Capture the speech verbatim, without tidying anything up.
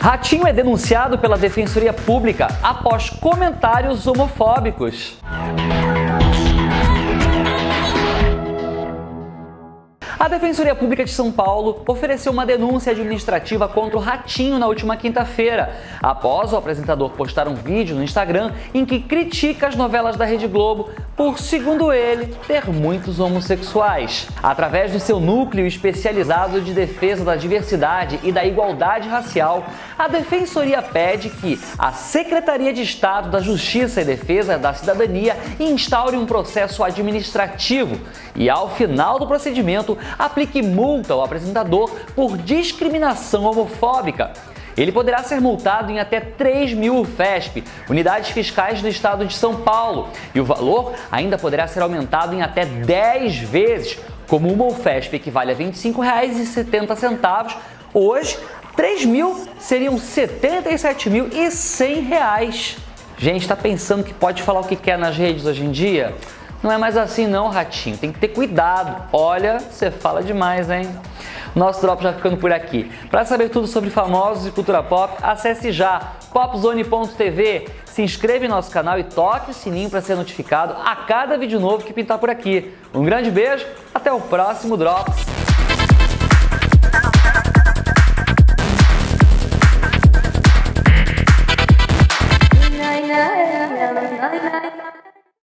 Ratinho é denunciado pela Defensoria Pública após comentários homofóbicos. A Defensoria Pública de São Paulo ofereceu uma denúncia administrativa contra o Ratinho na última quinta-feira, após o apresentador postar um vídeo no Instagram em que critica as novelas da Rede Globo por, segundo ele, ter muitos homossexuais. Através do seu núcleo especializado de defesa da diversidade e da igualdade racial, a Defensoria pede que a Secretaria de Estado da Justiça e Defesa da Cidadania instaure um processo administrativo e, ao final do procedimento, aplique multa ao apresentador por discriminação homofóbica. Ele poderá ser multado em até três mil U F E S P, unidades fiscais do estado de São Paulo, e o valor ainda poderá ser aumentado em até dez vezes, como uma U F E S P equivale a vinte e cinco reais e setenta centavos, hoje três mil seriam setenta e sete mil e cem reais. Gente, tá pensando que pode falar o que quer nas redes hoje em dia? Não é mais assim não, Ratinho. Tem que ter cuidado. Olha, você fala demais, hein? Nosso Drops já ficando por aqui. Para saber tudo sobre famosos e cultura pop, acesse já pop zone ponto tv. Se inscreva em nosso canal e toque o sininho para ser notificado a cada vídeo novo que pintar por aqui. Um grande beijo, até o próximo Drops.